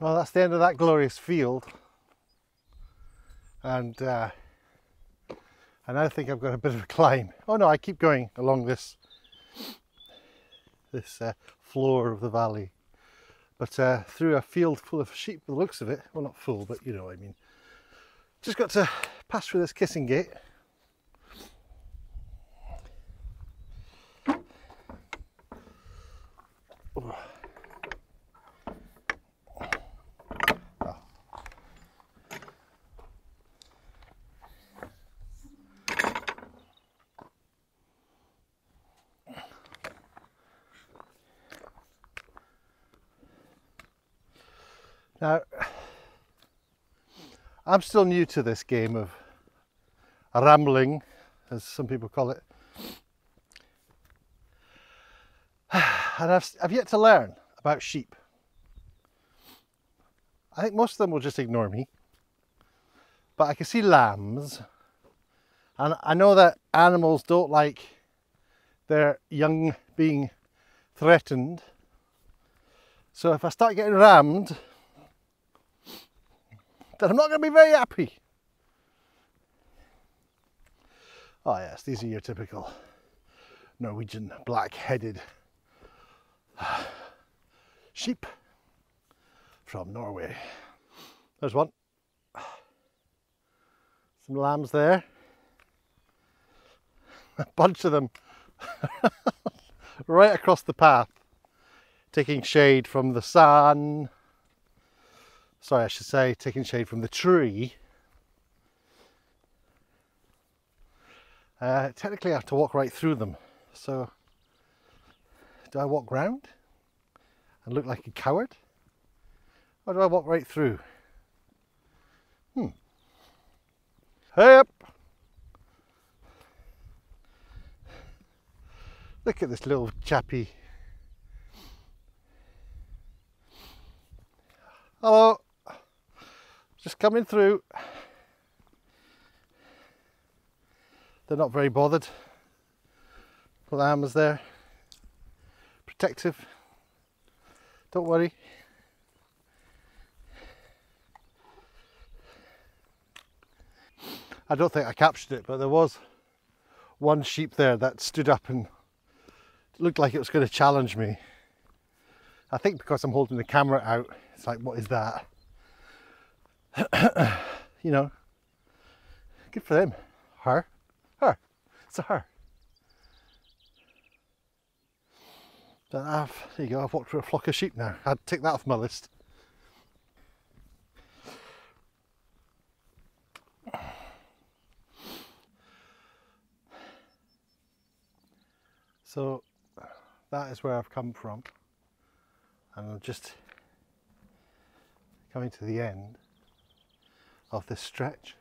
Well, that's the end of that glorious field, and I now think I've got a bit of a climb. Oh no, I keep going along this floor of the valley, but through a field full of sheep, the looks of it. Well, not full, but you know what I mean. Just got to pass through this kissing gate. Oh. Oh. Now, I'm still new to this game of rambling, as some people call it. And I've yet to learn about sheep. I think most of them will just ignore me. But I can see lambs. And I know that animals don't like their young being threatened. So if I start getting rammed, then I'm not going to be very happy. Oh yes, these are your typical Norwegian black-headed sheep from Norway. There's one. Some lambs there. A bunch of them right across the path, taking shade from the sun. Sorry, I should say taking shade from the tree. Technically I have to walk right through them, so do I walk round and look like a coward, or do I walk right through? Hey up! Look at this little chappy. Hello! Just coming through. They're not very bothered. The lamb is there. Protective, don't worry. I don't think I captured it, but there was one sheep there that stood up and looked like it was going to challenge me. I think because I'm holding the camera out, it's like, what is that? You know, good for them. Her, it's a her. There you go, I've walked through a flock of sheep now. I'd tick that off my list. So that is where I've come from, and I'm just coming to the end of this stretch.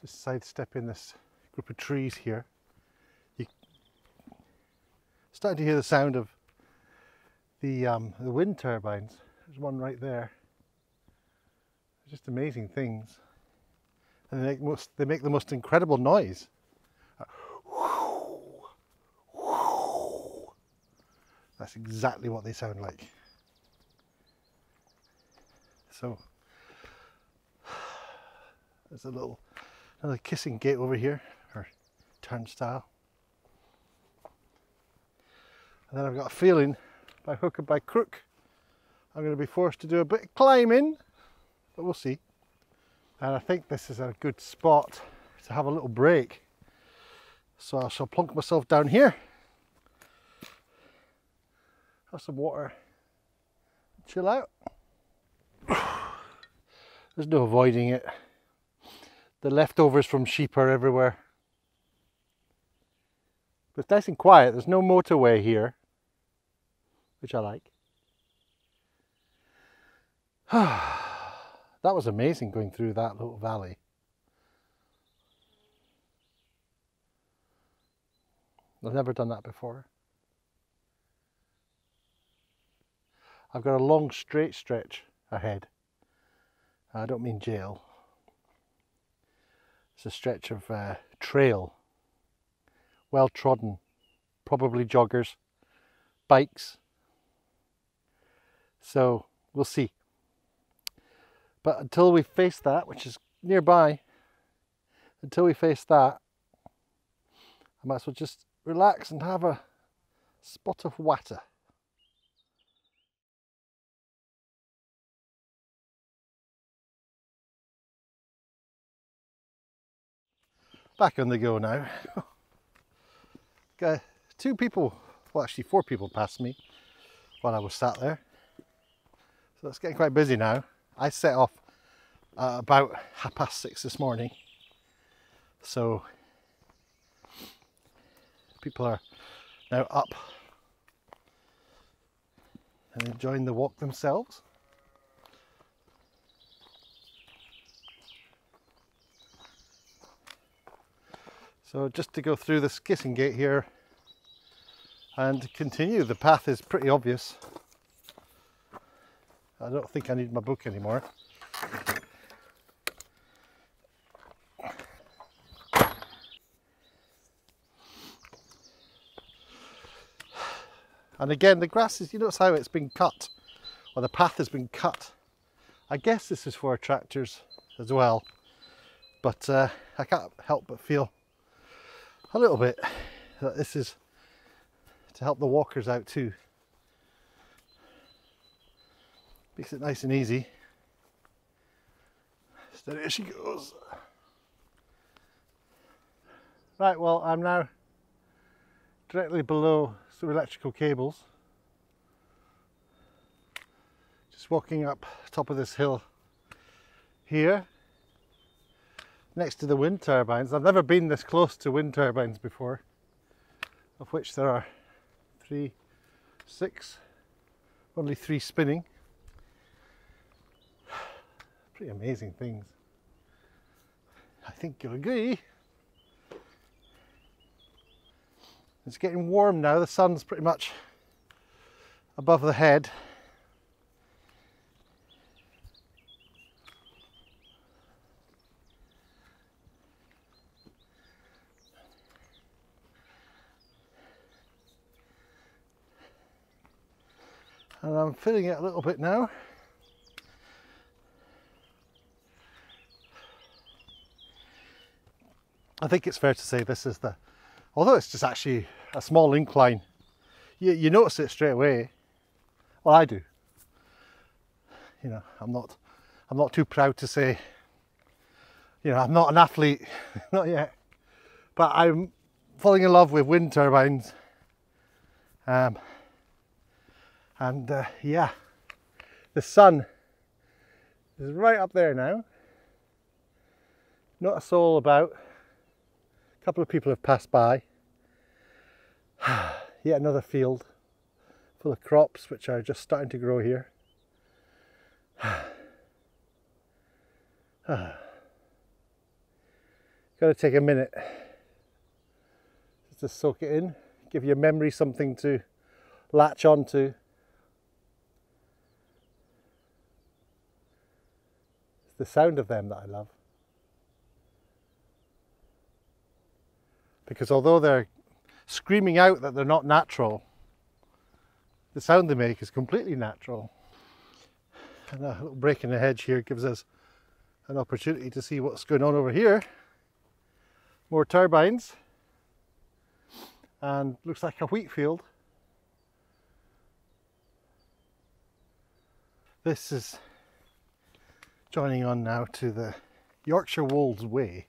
Just sidestepping this group of trees here. Starting to hear the sound of the wind turbines. There's one right there. Just amazing things, and they make the most incredible noise. That's exactly what they sound like. So there's a little another kissing gate over here, or turnstile. And then I've got a feeling, by hook and by crook, I'm going to be forced to do a bit of climbing, but we'll see. And I think this is a good spot to have a little break. So I shall plonk myself down here, have some water, chill out. There's no avoiding it. The leftovers from sheep are everywhere. But it's nice and quiet, there's no motorway here, which I like. That was amazing going through that little valley. I've never done that before. I've got a long straight stretch ahead. I don't mean jail. It's a stretch of trail, well trodden, probably joggers, bikes. So we'll see. But until we face that, which is nearby, until we face that, I might as well just relax and have a spot of water. Back on the go now. Got two people, well actually four people passed me while I was sat there. So it's getting quite busy now. I set off about 6:30 this morning. So people are now up and enjoying the walk themselves. So just to go through this kissing gate here and continue, the path is pretty obvious. I don't think I need my book anymore. And again, the grass is, you notice how it's been cut, or the path has been cut. I guess this is for tractors as well, but I can't help but feel a little bit that this is to help the walkers out too. Makes it nice and easy. So there she goes. Right, well, I'm now directly below some electrical cables. Just walking up top of this hill here. Next to the wind turbines. I've never been this close to wind turbines before, of which there are only three spinning. Pretty amazing things. I think you'll agree. It's getting warm now, the sun's pretty much above the head. And I'm feeling it a little bit now. I think it's fair to say this is the, although it's just actually a small incline, you notice it straight away. Well, I do. You know, I'm not too proud to say, you know, I'm not an athlete, not yet, but I'm falling in love with wind turbines. Yeah, the sun is right up there now. Not a soul about. A couple of people have passed by. Yet another field full of crops which are just starting to grow here. Gotta take a minute just to soak it in, give your memory something to latch onto. The sound of them that I love, because although they're screaming out that they're not natural, the sound they make is completely natural. And a little break in the hedge here gives us an opportunity to see what's going on over here. More turbines, and looks like a wheat field. This is joining on now to the Yorkshire Wolds Way,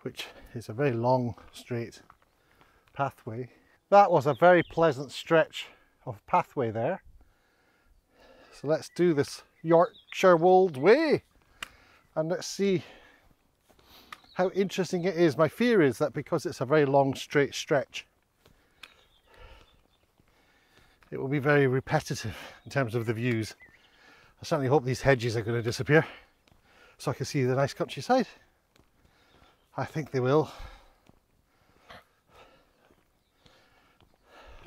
which is a very long straight pathway. That was a very pleasant stretch of pathway there. So let's do this Yorkshire Wolds Way and let's see how interesting it is. My fear is that because it's a very long straight stretch, it will be very repetitive in terms of the views. I certainly hope these hedges are going to disappear so I can see the nice countryside. I think they will.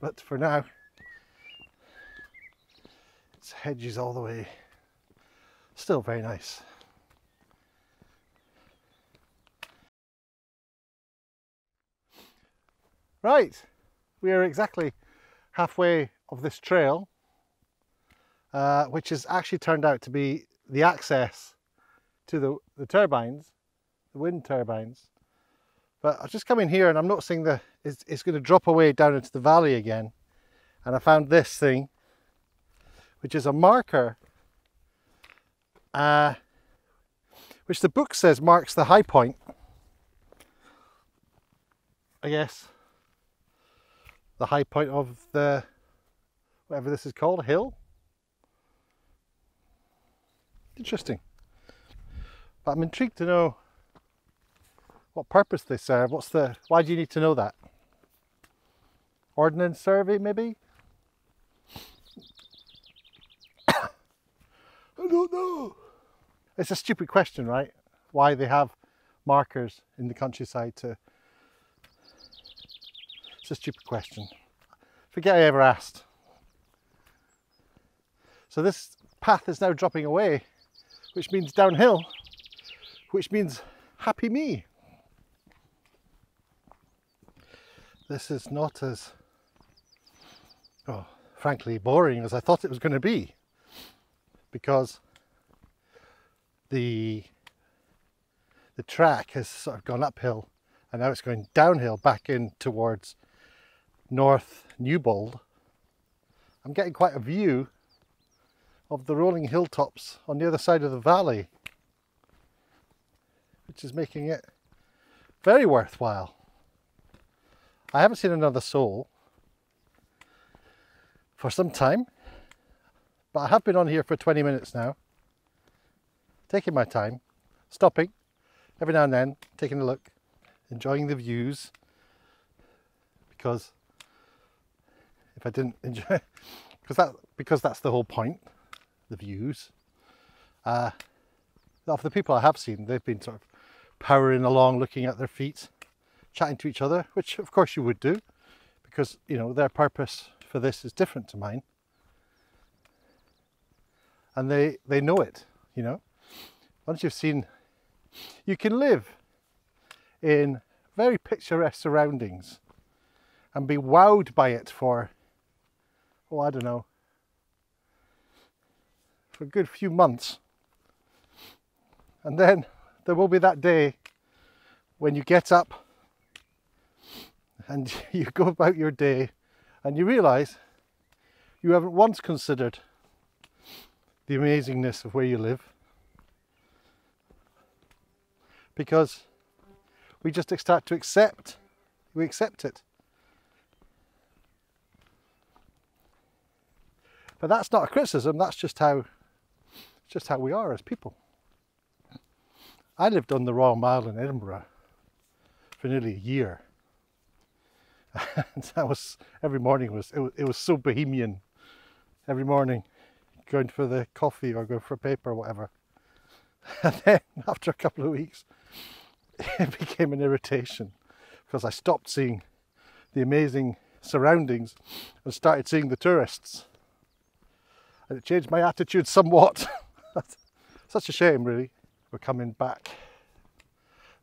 But for now, it's hedges all the way. Still very nice. Right, we are exactly halfway of this trail. which has actually turned out to be the access to the turbines, the wind turbines. But I've just come in here and I'm noticing that it's going to drop away down into the valley again. And I found this thing, which is a marker, which the book says marks the high point, I guess. The high point of the, whatever this is called, hill. Interesting. But I'm intrigued to know what purpose they serve. What's the, why do you need to know that? Ordnance survey, maybe? I don't know. It's a stupid question, right? Why they have markers in the countryside to... It's a stupid question. Forget I ever asked. So this path is now dropping away, which means downhill, which means happy me. This is not as, oh, frankly, boring as I thought it was going to be, because the track has sort of gone uphill and now it's going downhill back in towards North Newbald. I'm getting quite a view of the rolling hilltops on the other side of the valley, which is making it very worthwhile. I haven't seen another soul for some time, but I have been on here for 20 minutes now, taking my time, stopping every now and then, taking a look, enjoying the views, because if I didn't enjoy, because that's the whole point, the views. Of the people I have seen, they've been sort of powering along, looking at their feet, chatting to each other, which of course you would do, because you know their purpose for this is different to mine, and they know it. You know, once you've seen, you can live in very picturesque surroundings and be wowed by it for, oh, I don't know, for a good few months, and then there will be that day when you get up and you go about your day and you realise you haven't once considered the amazingness of where you live, because we just start to accept it. But that's not a criticism, that's just how we are as people. I lived on the Royal Mile in Edinburgh for nearly a year. And that was, every morning it was so bohemian. Every morning going for the coffee or going for a paper or whatever. And then after a couple of weeks it became an irritation, because I stopped seeing the amazing surroundings and started seeing the tourists. And it changed my attitude somewhat. Such a shame, really. We're coming back.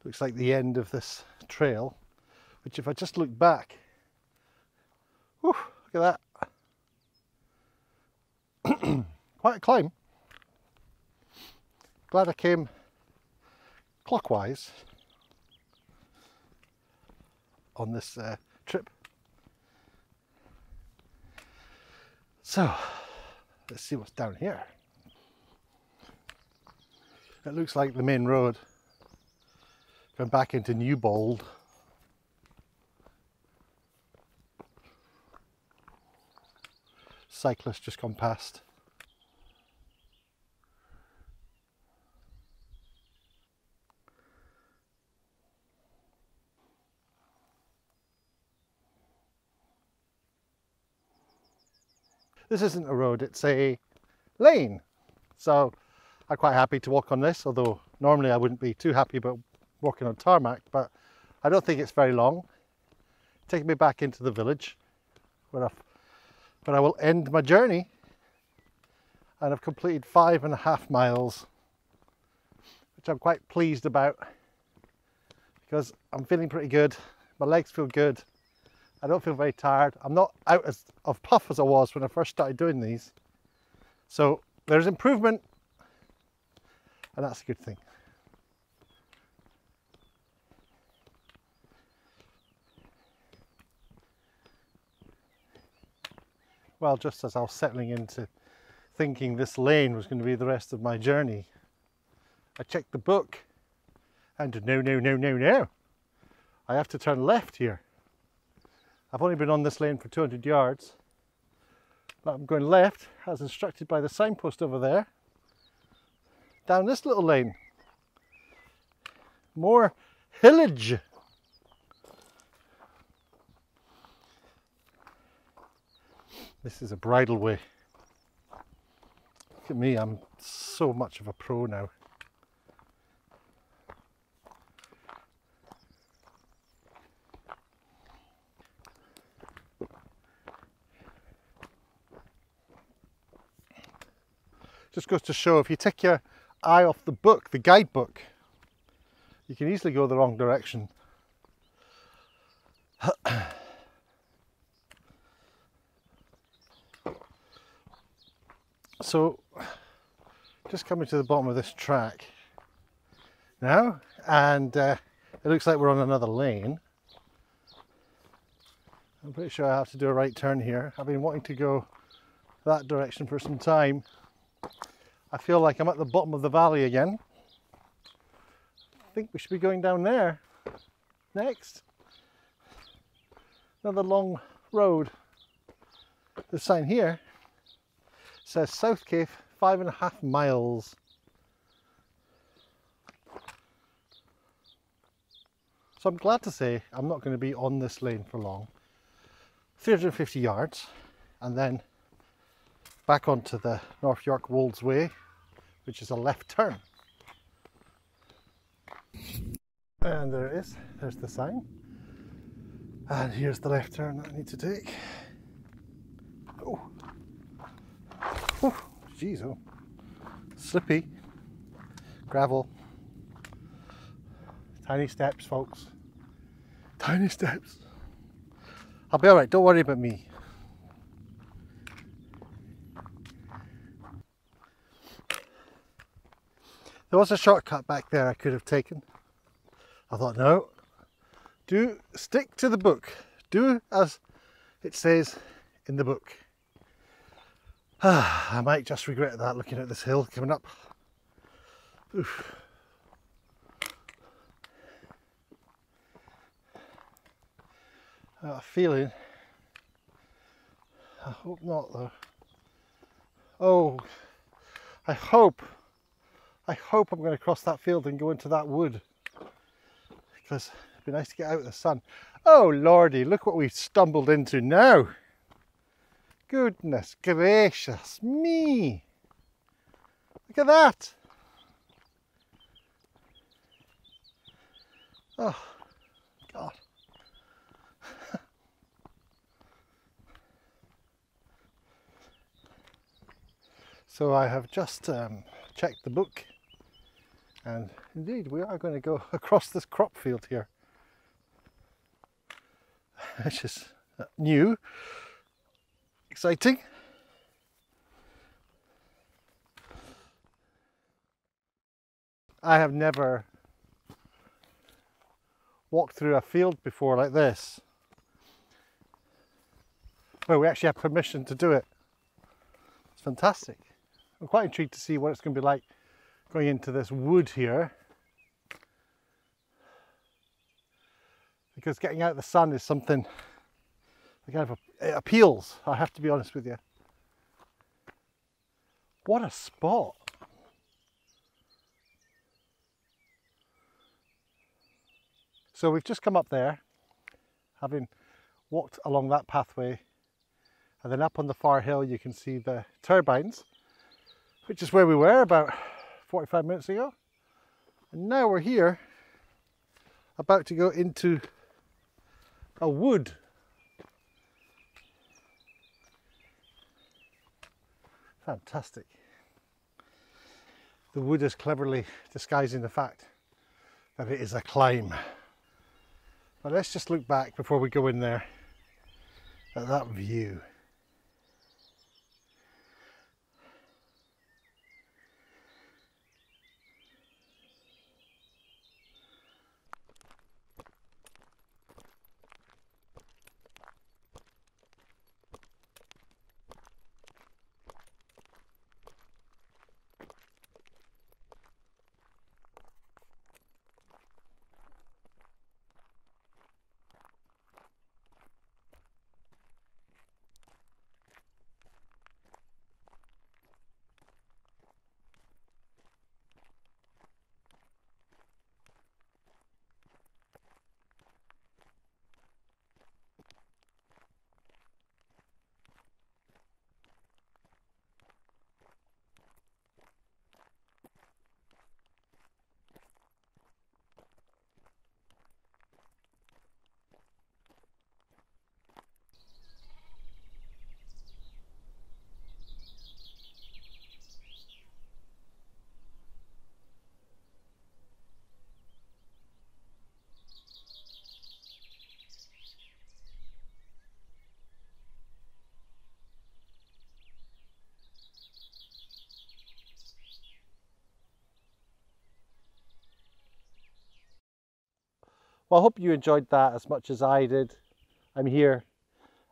Looks like the end of this trail, which if I just look back, whew, look at that. Quite a climb. Glad I came clockwise on this trip. So let's see what's down here. It looks like the main road going back into Newbald. Cyclist just gone past. This isn't a road, it's a lane. So I'm quite happy to walk on this, although normally I wouldn't be too happy about walking on tarmac, but I don't think it's very long. Taking me back into the village where I will end my journey, and I've completed 5.5 miles, which I'm quite pleased about, because I'm feeling pretty good. My legs feel good. I don't feel very tired. I'm not out of puff as I was when I first started doing these, So there's improvement, and that's a good thing. Well, just as I was settling into thinking this lane was going to be the rest of my journey, I checked the book and no, I have to turn left here. I've only been on this lane for 200 yards, but I'm going left as instructed by the signpost over there, down this little lane. More hillage. This is a bridle way. Look at me, I'm so much of a pro now. Just goes to show, if you take your eye off the book, the guidebook, you can easily go the wrong direction. So, just coming to the bottom of this track now, and it looks like we're on another lane. I'm pretty sure I have to do a right turn here. I've been wanting to go that direction for some time. I feel like I'm at the bottom of the valley again. I think we should be going down there next. Another long road. The sign here says South Cave, 5.5 miles. So I'm glad to say I'm not going to be on this lane for long. 350 yards and then back onto the North York Wolds Way, which is a left turn. And there it is, there's the sign. And here's the left turn that I need to take. Oh. Oh, geez, oh, slippy, gravel, tiny steps, folks, tiny steps. I'll be all right, don't worry about me. There was a shortcut back there I could have taken. I thought, no, do stick to the book, do as it says in the book. I might just regret that looking at this hill coming up. Oof. I got a feeling. I hope not though. Oh, I hope I'm going to cross that field and go into that wood, because it'd be nice to get out of the sun. Oh lordy, look what we've stumbled into now. Goodness gracious me. Look at that. Oh God. So I have just checked the book, and indeed we are going to go across this crop field here, which is new. Exciting. I have never walked through a field before like this. Well, we actually have permission to do it. It's fantastic. I'm quite intrigued to see what it's going to be like going into this wood here, because getting out of the sun is something that kind of it appeals, I have to be honest with you. What a spot. So we've just come up there, having walked along that pathway, and then up on the far hill you can see the turbines, which is where we were about 45 minutes ago. And now we're here, about to go into a wood. Fantastic. The wood is cleverly disguising the fact that it is a climb. But let's just look back before we go in there at that view. Well, I hope you enjoyed that as much as I did. I'm here.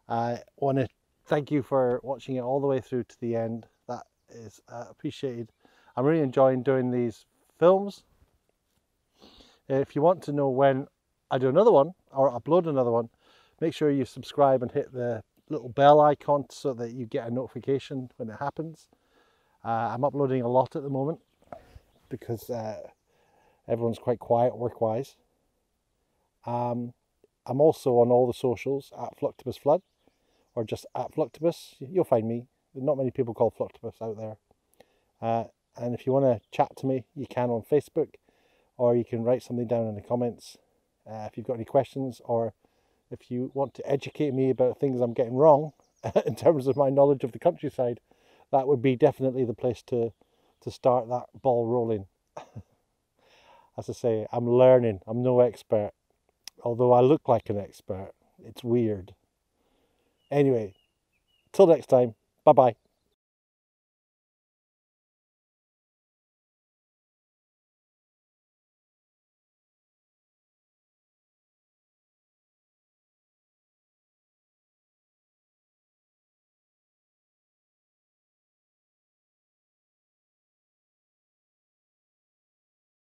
I want to thank you for watching it all the way through to the end. That is appreciated. I'm really enjoying doing these films. If you want to know when I do another one or upload another one, make sure you subscribe and hit the little bell icon so that you get a notification when it happens. I'm uploading a lot at the moment because everyone's quite quiet work-wise. I'm also on all the socials at Fluctopus Flood, or just at Fluctopus. You'll find me. Not many people call Fluctopus out there. And if you want to chat to me, you can on Facebook, or you can write something down in the comments if you've got any questions, or if you want to educate me about things I'm getting wrong in terms of my knowledge of the countryside. That would be definitely the place to start that ball rolling. As I say, I'm learning. I'm no expert, although I look like an expert. It's weird. Anyway, till next time, bye-bye.